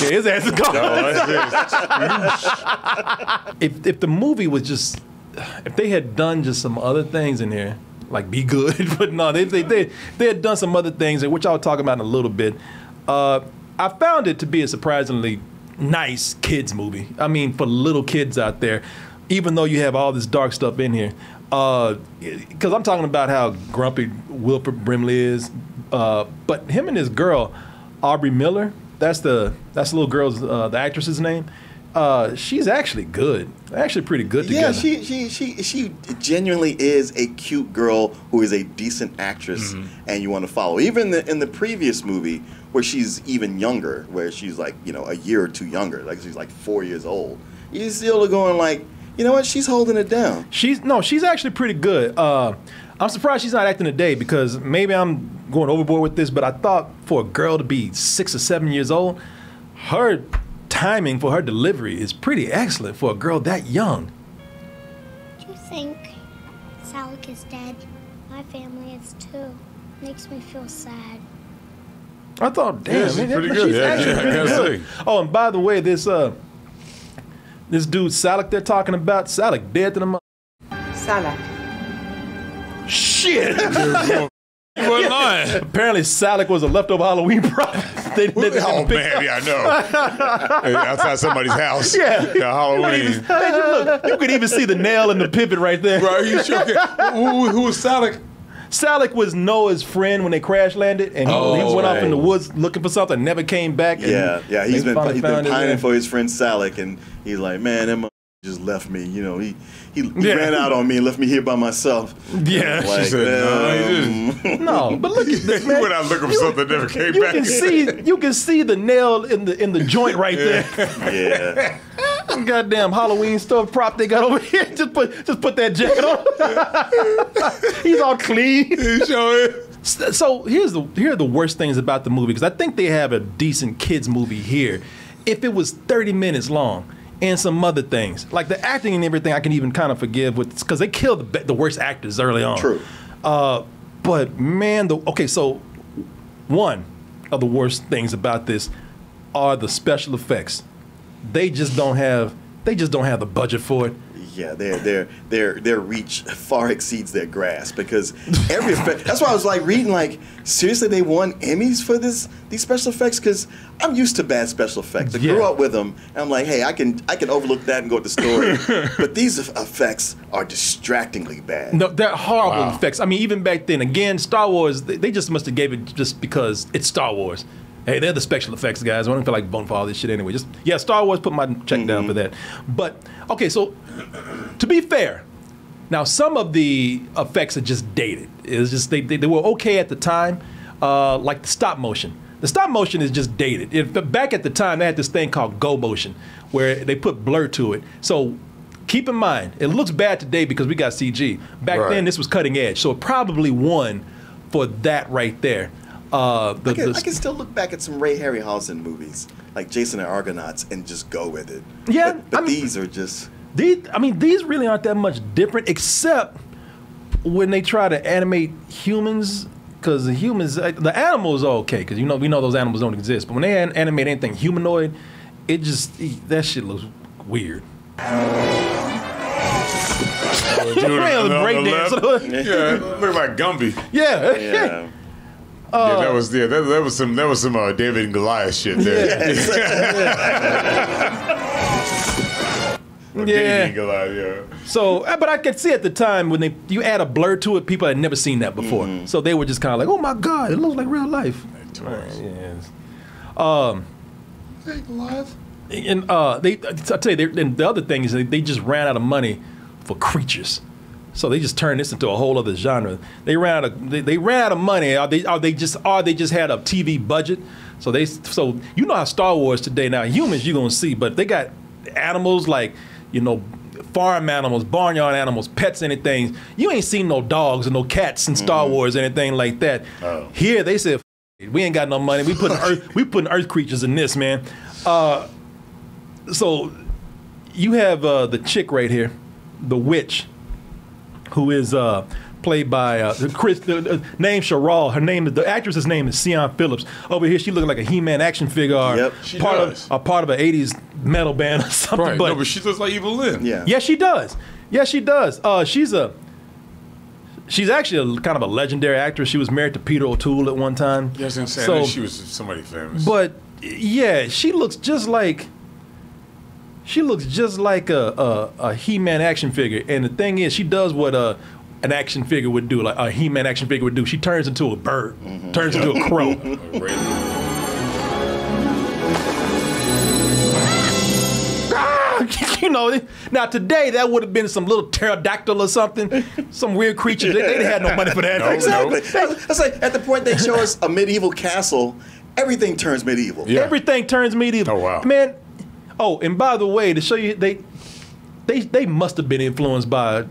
Yeah, his ass is gone. If the movie was just, if they had done just some other things in here, like be good, but no, they had done some other things, which I'll talk about in a little bit. I found it to be a surprisingly nice kids movie. I mean, for little kids out there, even though you have all this dark stuff in here, because I'm talking about how grumpy Wilford Brimley is, but him and his girl, Aubrey Miller, that's the little girl's, the actress's name. She's actually good. Actually pretty good together. Yeah, she genuinely is a cute girl who is a decent actress, and you want to follow. Even in the previous movie, where she's even younger, where she's like, you know, a year or two younger, like she's like 4 years old. You still are going like, you know what? She's holding it down. She's actually pretty good. I'm surprised she's not acting today, because maybe I'm going overboard with this, but I thought for a girl to be 6 or 7 years old, her timing for her delivery is pretty excellent for a girl that young. Do you think Salick is dead? My family is too. Makes me feel sad. I thought, damn, yeah, she's actually pretty good. Oh, and by the way, this dude Salick they're talking about, Salick dead to the mother. Salick. Shit. Apparently, Salick was a leftover Halloween product. Yeah, I know. Hey, outside somebody's house. Yeah, Halloween. You could even see the nail in the pivot right there. Bro, are you sure? Who was Salick? Salick was Noah's friend when they crash landed, and he went off in the woods looking for something, never came back. Yeah, he's been pining for his friend Salick, and he's like, man, that motherfucker just left me. You know, he ran out on me and left me here by myself. Yeah, like, she said, no, but look at this, man. He went out looking for something, never came back. You can see the nail in the joint right there. Yeah. Goddamn Halloween stuff prop they got over here. Just put that jacket on. He's all clean. He sure is. So here are the worst things about the movie, because I think they have a decent kids movie here. If it was 30 minutes long and some other things, like the acting and everything, I can even kind of forgive with, because they killed the worst actors early on. True. But man, so one of the worst things about this are the special effects. They just don't have the budget for it. Yeah, their reach far exceeds their grasp, because every effect. That's why I was like reading, like, seriously, they won Emmys for these special effects, because I'm used to bad special effects. I grew up with them, and I'm like, hey, I can overlook that and go with the story. But these effects are distractingly bad. No, they're horrible effects. I mean, even back then, again, Star Wars, they just must have gave it just because it's Star Wars. Hey, they're the special effects guys. I don't feel like bone for all this shit anyway. Just Star Wars, put my check down for that. But okay, so to be fair, now some of the effects are just dated. It's just they were okay at the time, like the stop motion. The stop motion is just dated. Back at the time, they had this thing called Go Motion, where they put blur to it. So keep in mind, it looks bad today because we got CG. Back then, this was cutting edge, so it probably won for that right there. I can still look back at some Ray Harryhausen movies, like Jason and Argonauts, and just go with it. Yeah, but I mean, these are just... These really aren't that much different, except when they try to animate humans, because the humans... The animals are okay, because we know those animals don't exist, but when they animate anything humanoid, it just... That shit looks weird. Look like Gumby. Yeah. That was some David and Goliath shit there. David and Goliath, yeah. So, but I could see at the time when you add a blur to it, people had never seen that before. So they were just kind of like, "Oh my God, it looks like real life." Hey, Goliath. And I tell you, and the other thing is they just ran out of money for creatures. So they just turned this into a whole other genre. They ran out of money. Are they just had a TV budget? So you know how Star Wars today now, humans you're gonna see, but they got animals like, you know, farm animals, barnyard animals, pets, anything. You ain't seen no dogs and no cats in Star Wars, anything like that. Here they said, we ain't got no money. We putting earth creatures in this, man. So you have the chick right here, the witch, who is played by named Sharal. The actress's name is Siân Phillips. Over here, she looking like a He-Man action figure, part of an 80s metal band or something. Right. But she looks like Evil Lynn. Yeah, she does. She's a She's actually a, kind of a legendary actress. She was married to Peter O'Toole at one time. Yes, and so, she was somebody famous. But yeah, she looks just like a He-Man action figure. And the thing is, she does what an action figure would do, like a He-Man action figure would do. She turns into a bird, turns into a crow. You know, now today that would have been some little pterodactyl or something, some weird creature. They had no money for that. No, exactly. No. That's like at the point they show us a medieval castle, everything turns medieval. Yeah. Everything turns medieval. Oh wow, man. Oh, and by the way, to show you, they must have been influenced by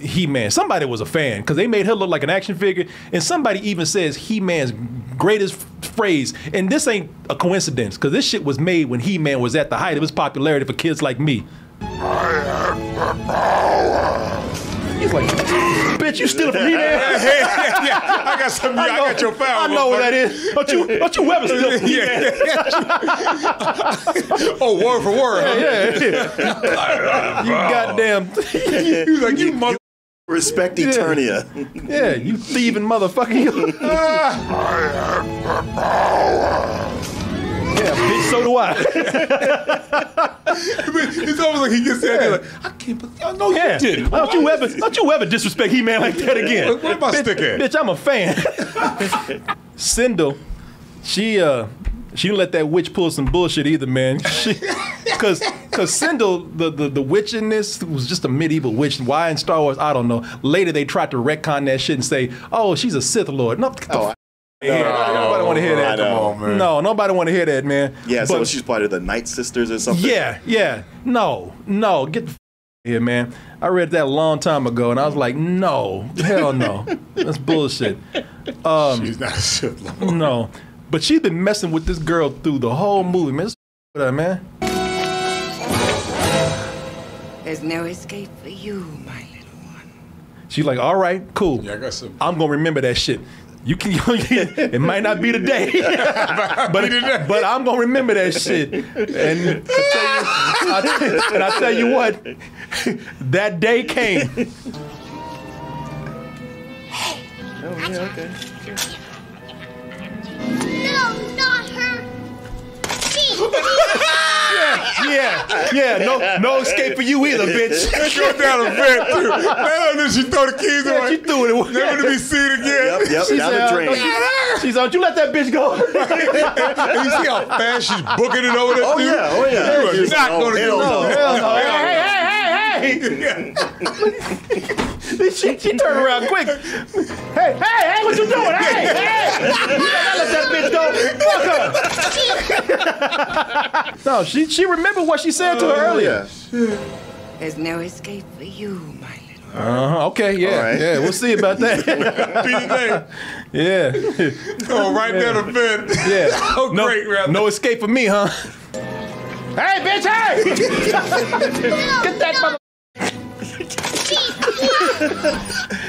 He-Man. Somebody was a fan because they made her look like an action figure, and somebody even says He-Man's greatest phrase, and this ain't a coincidence because this shit was made when He-Man was at the height of his popularity for kids like me. I have the power. He's like, bitch, you stealing from He-Man? Yeah, I got something. I got your power. I know what that is. Don't you ever steal from He-Man? Oh, word for word. Yeah. You goddamn. He's like, you motherfucker. Respect Eternia. Yeah, you thieving motherfucker. I have the power. Yeah, bitch, so do I. It's almost like he gets there and like, I can't believe I know you did it. Don't you ever disrespect He-Man like that again. Where my stick at? Bitch, I'm a fan. Cindel, she didn't let that witch pull some bullshit either, man. Because Cindel, the witch in this was just a medieval witch. Why in Star Wars, I don't know. Later they tried to retcon that shit and say, oh, she's a Sith Lord. No, nobody want to hear that. Man. No, nobody want to hear that, man. Yeah, but, so she's part of the Night Sisters or something? Yeah, yeah. No, get the f here, man. I read that a long time ago, and I was like, no, hell no. That's bullshit. She's not a shit Lord. No, but she's been messing with this girl through the whole movie, man. Just with her, man. There's no escape for you, my little one. She's like, all right, cool. Yeah, I got some. I'm going to remember that shit. You can. It might not be today, but I'm gonna remember that shit. And I tell you what, that day came. Hey. Oh, yeah, okay. No, not her. Yeah. No escape for you either, bitch. She go down a vent, too. Man, I she threw the keys away. She threw it away. Never to be seen again. Yep, she's down the drain. She's on, you let that bitch go. You see how fast she's booking it over there, dude? Oh, yeah. You are not going to get over. Hey. She turned around quick. Hey, what you doing? Hey. I let that bitch go. Fuck her. No, she remembered what she said to her earlier. Yeah. There's no escape for you, my little. Okay, yeah, right. Yeah. We'll see about that. Yeah. Oh, right there to bed. Yeah. Oh, no, great, rather. No escape for me, huh? Hey, bitch! Hey! Get that. No.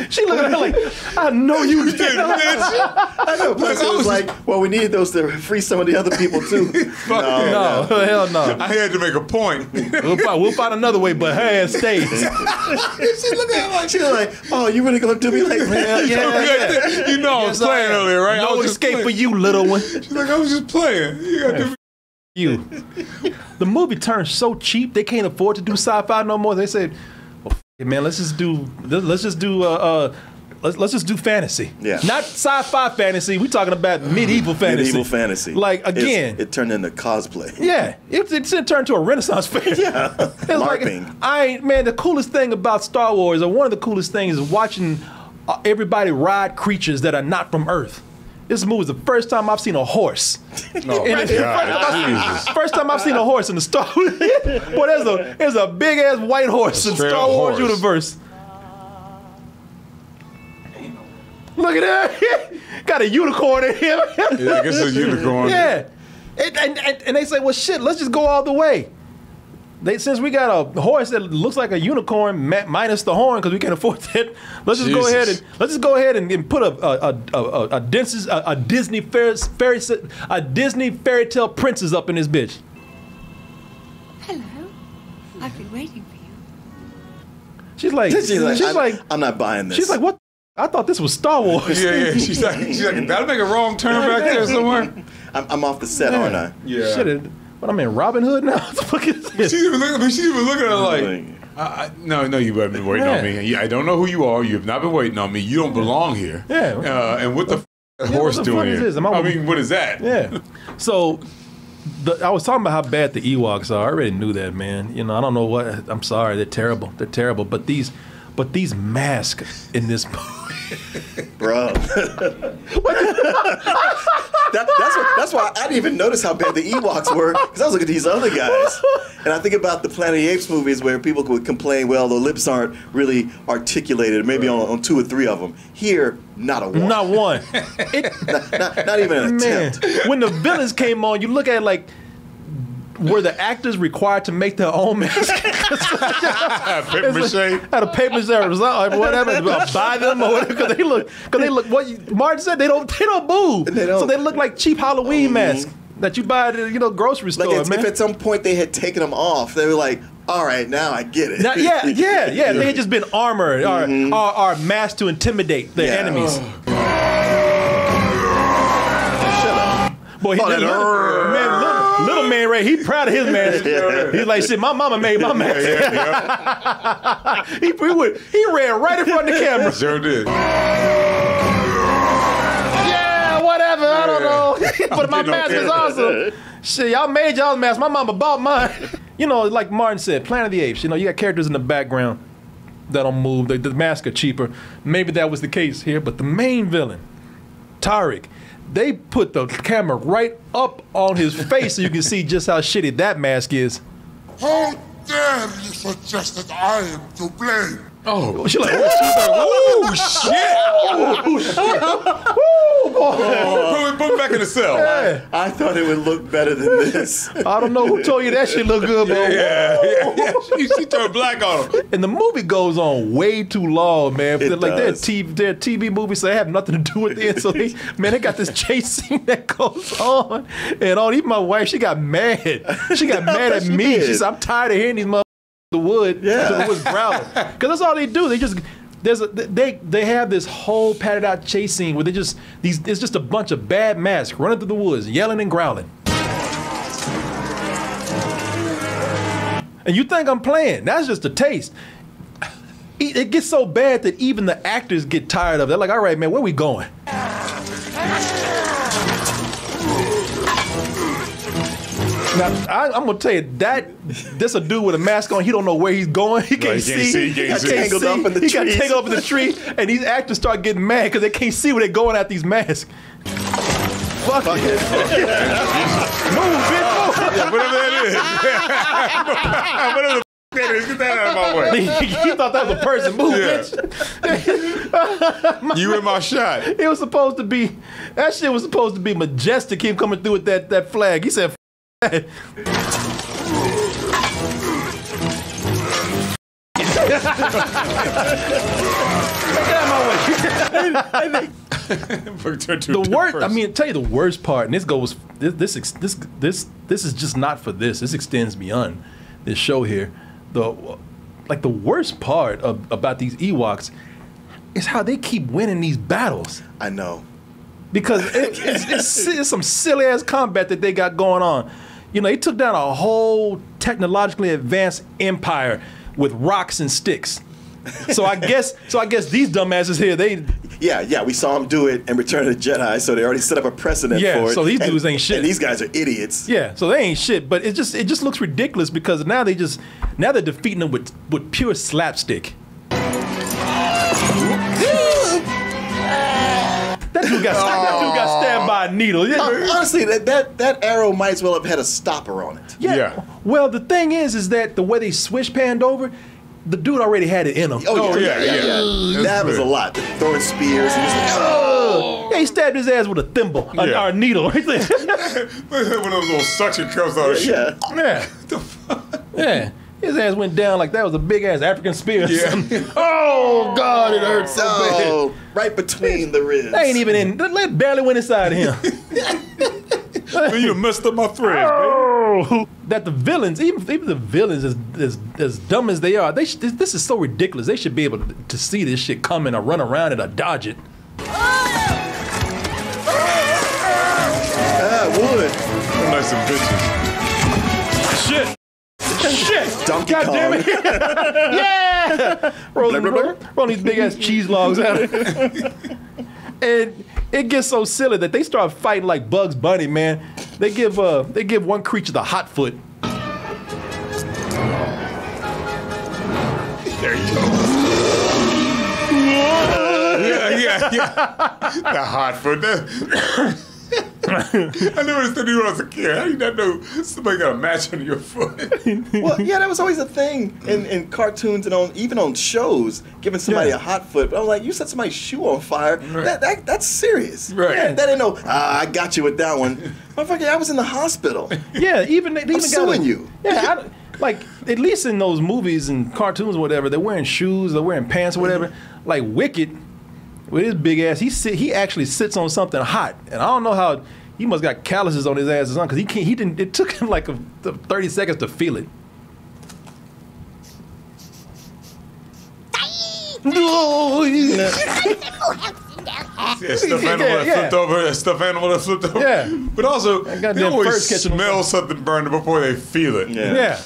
She looked at her like, I know you did, bitch. I know, but it was like, well, we need those to free some of the other people too. No, hell no. I had to make a point. We'll find another way, but her ass stays. She looked at her like, she was like, oh, you really gonna do me like that? Yeah. You know I was playing earlier, right? No escape for you, little one. She's like, I was just playing. You gotta do me. You. The movie turned so cheap they can't afford to do sci-fi no more. They said, hey man, let's just do fantasy. Yeah. Not sci-fi fantasy. We're talking about medieval fantasy. Medieval fantasy. Like again, it turned into cosplay. Yeah, it turned to a Renaissance fair. Yeah. It's LARPing. Like, the coolest thing about Star Wars, or one of the coolest things, is watching everybody ride creatures that are not from Earth. This movie is the first time I've seen a horse. Oh, my God. First time I've seen a horse in the Star Wars. Boy, there's a big ass white horse in Star Wars universe. Look at that. Got a unicorn in him. Yeah, I guess a unicorn. Yeah. And they say, well, shit, let's just go all the way. Since we got a horse that looks like a unicorn minus the horn because we can't afford that, let's just go ahead and put a Disney fairy tale princess up in this bitch. Hello, I've been waiting for you. She's like, I'm not buying this. She's like, what? I thought this was Star Wars. Yeah. She's like, that'll make a wrong turn back there somewhere. I'm off the set, aren't I? Yeah. Shit, but I'm in Robin Hood now. What the fuck is this? She's even looking at her like, no, you haven't been waiting on me. I don't know who you are. You have not been waiting on me. You don't belong here. Yeah. And what the f is horse doing here? I mean, what is that? Yeah. So, I was talking about how bad the Ewoks are. I already knew that, man. You know, I don't know what. I'm sorry. They're terrible. They're terrible. But these masks in this movie. Bro. that's why I didn't even notice how bad the Ewoks were, because I was looking at these other guys. And I think about the Planet of the Apes movies where people would complain, well, the lips aren't really articulated, maybe on two or three of them. Here, not a one. Not one. not even an attempt. When the villains came on, you look at it like, were the actors required to make their own mask? Out of paper mache or whatever, buy them or whatever. Because they look. What Martin said, they don't move. So they look like cheap Halloween masks that you buy at a grocery store. Like if at some point they had taken them off, they were like, all right, now I get it. Now, yeah. They had just been armored or masked to intimidate their enemies. Boy, little man Ray, he proud of his mask. He's like, shit, my mama made my mask. He ran right in front of the camera. Sure did. Yeah, whatever, I don't know. But my mask is awesome. Shit, y'all made y'all's mask. My mama bought mine. You know, like Martin said, Planet of the Apes, you know, you got characters in the background that don't move. The masks are cheaper. Maybe that was the case here, but the main villain, Terak, they put the camera right up on his face so you can see just how shitty that mask is. How dare you suggest that I am to blame? Oh, she's like, oh, shit. Oh, shit. Oh, boy. Oh, put it back in the cell. Yeah. I thought it would look better than this. I don't know who told you that shit looked good, man. Yeah. She turned black on him. And the movie goes on way too long, man. They're TV movies, so they have nothing to do with it. So, they got this chase scene that goes on. And even my wife, she got mad. She got mad at me. She said, I'm tired of hearing these motherfuckers. The wood, the wood's growling, because that's all they do. They just they have this whole padded out chase scene where it's just a bunch of bad masks running through the woods, yelling and growling. And you think I'm playing? That's just a taste. It gets so bad that even the actors get tired of it. They're like, all right, man, where we going? Now, I'm gonna tell you that this a dude with a mask on. He don't know where he's going. He can't see. He got tangled up in the tree. He got tangled up in the tree, and these actors start getting mad because they can't see where they're going at these masks. Fuck it. Move, bitch. Move. Whatever that is. Whatever the that is, get that out of my way. He thought that was a person. Move, bitch. You in my shot. It was supposed to be. That shit was supposed to be majestic. Him coming through with that flag. He said. The worst. I mean, tell you the worst part, and this is just not for this. This extends beyond this show here. The worst part about these Ewoks is how they keep winning these battles. I know, because it's some silly ass combat that they got going on. You know, he took down a whole technologically advanced empire with rocks and sticks. So I guess these dumbasses here, they... Yeah, we saw them do it in Return of the Jedi, so they already set up a precedent for it. Yeah, so these dudes ain't shit. And these guys are idiots. Yeah, so they ain't shit, but it just looks ridiculous because now they're defeating them with pure slapstick. That dude got stabbed by a needle. Yeah. Honestly, that arrow might as well have had a stopper on it. Yeah. Well, the thing is that the way they switch panned over, the dude already had it in him. Oh yeah. That was a lot. Throwing spears and just he stabbed his ass with a thimble or a needle. Right there. One of those little suction cups on his shit. Yeah. What the fuck? Yeah. His ass went down like that was a big ass African spear. Yeah. Oh God, it hurts so bad. Right between the ribs. They ain't even in. They barely went inside of him. You messed up my threads, baby. general that the villains, even the villains, as dumb as they are, this is so ridiculous. They should be able to see this shit coming or run around it or dodge it. That would. I'm nice and bitches. Shit. Shit! Donkey Kong. Damn it. Yeah! Roll these big ass cheese logs out. And it gets so silly that they start fighting like Bugs Bunny, man. They give one creature the hot foot. There you go. Yeah. The hot foot. I never understood when I was a kid. How do you not know somebody got a match on your foot? Well, yeah, that was always a thing in cartoons and even on shows, giving somebody a hot foot. But I'm like, you set somebody's shoe on fire. Right. That's serious. Right. Yeah, that ain't no. I got you with that one. Motherfucker, I was in the hospital. Yeah, even they even suing you. Yeah, like at least in those movies and cartoons, or whatever, they're wearing shoes, they're wearing pants, or whatever. Like Wicket. With his big ass, he actually sits on something hot, and I don't know how he must got calluses on his ass or something, because he didn't. It took him like 30 seconds to feel it. No, stuffed animal that flipped over. Yeah, but also they always smell something burning before they feel it. Yeah.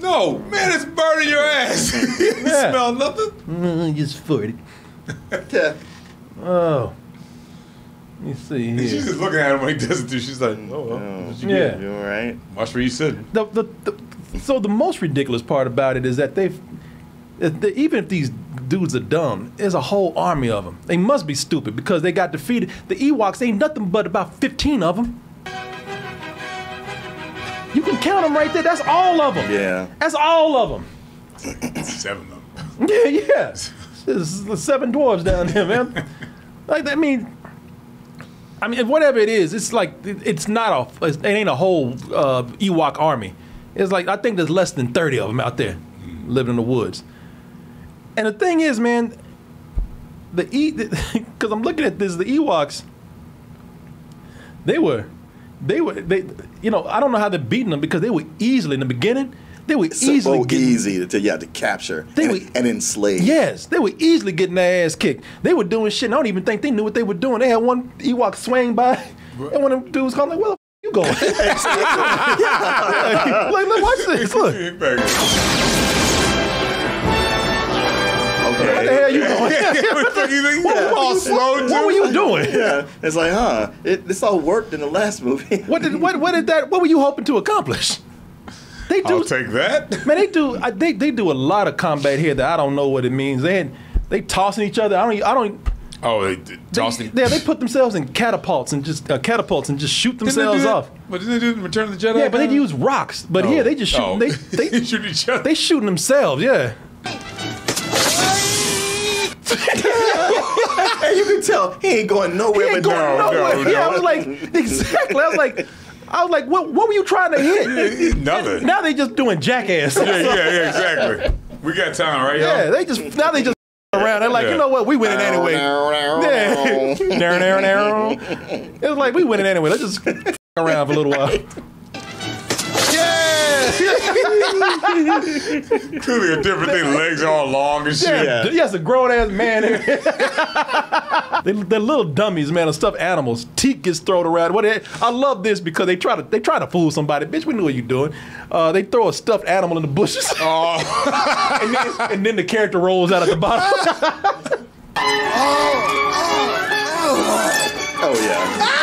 No, man, it's burning your ass. You smell nothing. Just farted. Oh, let me see here. She's just looking at him when he does it too. She's like, oh, well, yeah, you all right? Watch where you sit. So the most ridiculous part about it is that even if these dudes are dumb, there's a whole army of them. They must be stupid because they got defeated. The Ewoks ain't nothing but about 15 of them. You can count them right there. That's all of them. Yeah, that's all of them. 7 of them. Yeah, yeah. There's 7 dwarves down there, man. Like, I mean, whatever it is, it's like it's not a, it ain't a whole Ewok army. It's like I think there's less than 30 of them out there living in the woods. And the thing is, man, because I'm looking at this, the Ewoks, they were, you know, I don't know how they're beating them because they were easily in the beginning. They were easily easy to capture and enslave. Yes, they were easily getting their ass kicked. They were doing shit, and I don't even think they knew what they were doing. They had one Ewok swing by, and one of them dudes called like, "Where the f you going?" Like, look, watch this. Look. Okay. What the hell are you doing? What were you doing? Yeah, it's like, huh? This all worked in the last movie. What were you hoping to accomplish? They do, I'll take that. Man, they do a lot of combat here that I don't know what it means. They tossing each other. Oh, they tossing. Yeah, they put themselves in catapults and just shoot themselves off. What did they do in Return of the Jedi? Yeah, but they use rocks. But here they just shoot. They shoot each other. They shooting themselves. Yeah. And you can tell he ain't going nowhere. He ain't going nowhere. Yeah, I was like, exactly. I was like, what were you trying to hit? Nothing. Now they just doing jackass. Yeah, exactly. We got time, right? Yeah, now they just around. They're like, you know what? We winning anyway. Yeah. It's like we winning anyway. Let's just around for a little while. Clearly a different thing. Legs are all long and shit. Yeah, yes, a grown ass man. They're little dummies, man, of stuffed animals. Teak gets thrown around. I love this because they try to fool somebody. Bitch, we knew what you doing. They throw a stuffed animal in the bushes. Oh. and then the character rolls out at the bottom. Oh yeah.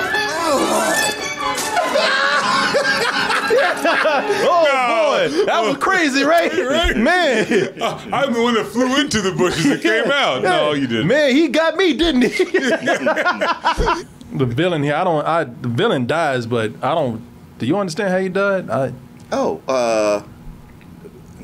Oh boy, that was crazy, right? Man, I'm the one that flew into the bushes and came out. No, you didn't. Man, he got me, didn't he? The villain here, the villain dies, but I don't. Do you understand how he died?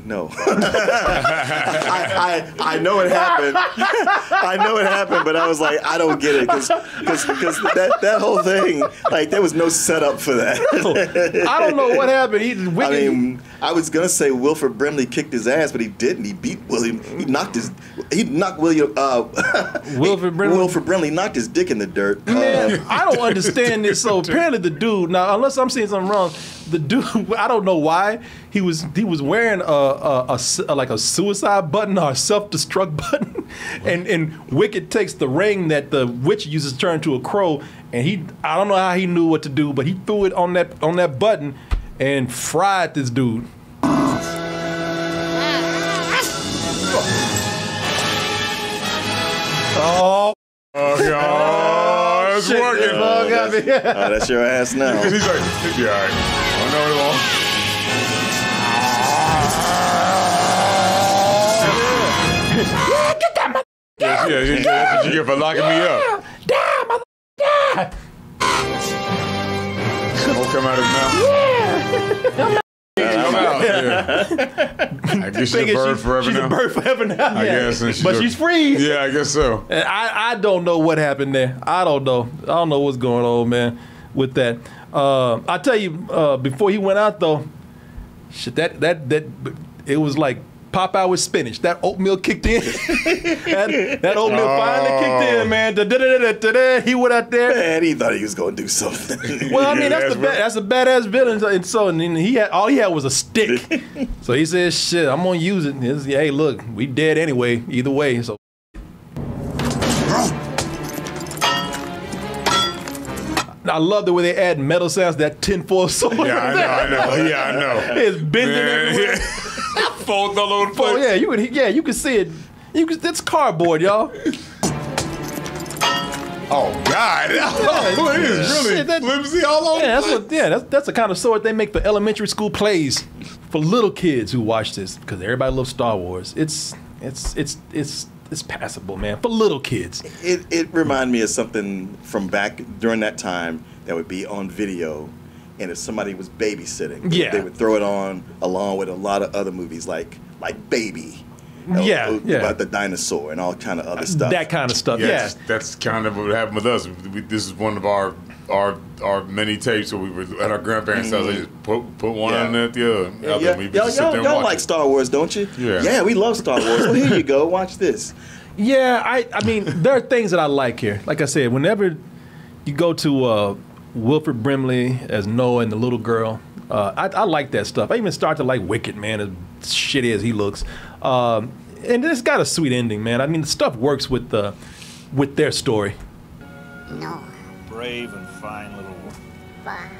No. I know it happened. I know it happened, but I was like, I don't get it, because that whole thing, like, there was no setup for that. I don't know what happened. I was gonna say Wilford Brimley kicked his ass, but he didn't. He beat William. Wilford Brimley knocked his dick in the dirt. Man, I don't understand this. So apparently the dude, now unless I'm seeing something wrong, the dude, I don't know why, he was wearing like a suicide button or a self-destruct button, and Wicket takes the ring that the witch uses to turn to a crow, and I don't know how he knew what to do, but he threw it on that button and fried this dude. Oh, God, it's working. Oh, that's your ass now. He's like, yeah, all right. Oh, no, it won't. Yeah, get that mother. Yeah, that's what you get for locking me up. Die, mother. Die. Won't come out of his mouth. Yeah. I'm out. Yeah. I guess she's a bird forever now. She's a bird forever now. I guess, and she's free. Yeah, I guess so. And I don't know what happened there. I don't know what's going on, man, with that. I tell you, before he went out though, shit, that it was like Popeye with spinach. That oatmeal kicked in. that oatmeal finally kicked in, man. He went out there. Man, he thought he was gonna do something. Well, I mean, that's a badass villain. And so, and he had was a stick. So he said, "Shit, I'm gonna use it." And was, hey, look, we dead anyway. Either way, so. I love the way they add metal sounds. That tinfoil sword. Yeah, I know. It's bending everywhere. Fold all over the place. Oh yeah, you can see it. It's cardboard, y'all. Oh God! Oh, it is really flimsy all over. Yeah, that's the kind of sword they make for elementary school plays for little kids who watch this, because everybody loves Star Wars. It's passable, man, for little kids. It reminded me of something from back during that time that would be on video, and if somebody was babysitting, they would throw it on along with a lot of other movies like Baby. About the dinosaur and all kind of other stuff. That kind of stuff, That's kind of what happened with us. This is one of our many tapes where we were at our grandparents' house. They just put one on there at the other. Y'all like Star Wars, don't you? Yeah. Yeah, we love Star Wars. Well, here you go. Watch this. Yeah, I mean, there are things that I like here. Like I said, whenever you go to Wilford Brimley as Noah and the little girl, I like that stuff. I even start to like Wicket, man, as shitty as he looks. And it's got a sweet ending, man. I mean, the stuff works with their story. No. Brave and fine little woman. Bye.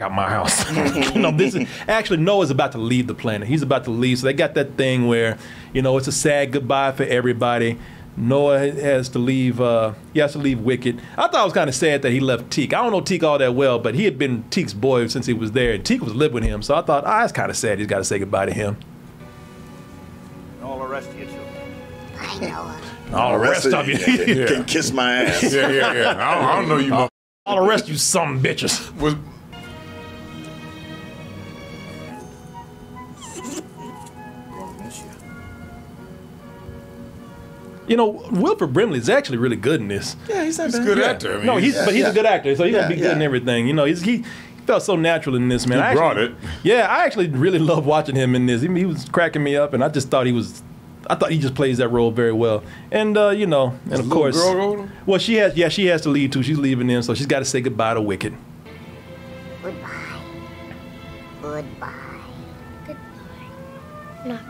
Got my house. No, this is actually Noah's about to leave the planet. He's about to leave, so they got that thing where, you know, it's a sad goodbye for everybody. Noah has to leave. He has to leave Wicket. I thought it was kind of sad that he left Teak. I don't know Teak all that well, but he had been Teak's boy since he was there, and Teak was living with him. So I thought, it's kind of sad he's got to say goodbye to him. And all the rest of you children. I know. All the rest of you can kiss my ass. Yeah. I don't know you. All the rest of you, some bitches. You know, Wilford Brimley is actually really good in this. Yeah, he's a good actor. I mean, he's a good actor, so he's gonna be good in everything. You know, he felt so natural in this, man. He brought it. Yeah, I actually really love watching him in this. He was cracking me up, and I just thought he just plays that role very well. And you know, and of course, well, she has to leave too. She's leaving him, so she's got to say goodbye to Wicket. Goodbye. Goodbye. Goodbye. Not.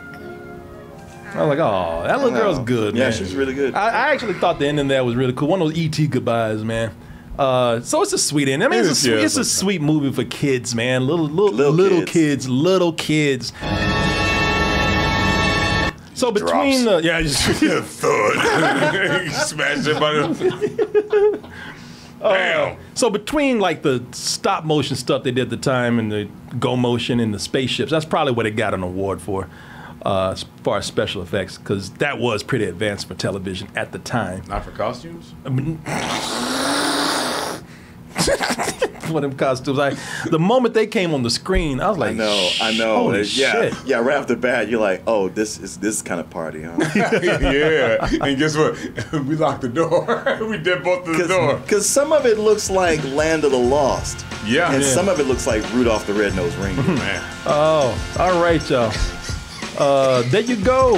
I was like, oh, that little girl's good, man. Yeah, she's really good. I actually thought the ending there was really cool. One of those E.T. goodbyes, man. So it's a sweet ending. I mean, it's a sweet movie for kids, man. Little kids. So between the just a thud, smashed it by the. Damn. So between like the stop motion stuff they did at the time and the go motion and the spaceships, that's probably what it got an award for. As far as special effects, because that was pretty advanced for television at the time. Not for costumes? I mean, some of them costumes. The moment they came on the screen, I was like, I know, holy shit. Yeah, right off the bat, you're like, oh, this kind of party, huh? Yeah, and guess what? We locked the door. We did both the door. Because some of it looks like Land of the Lost. Yeah. And some of it looks like Rudolph the Red-Nosed Reindeer. Man. Oh, all right, y'all. There you go.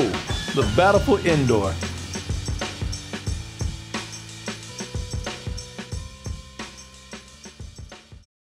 The Battle for Endor.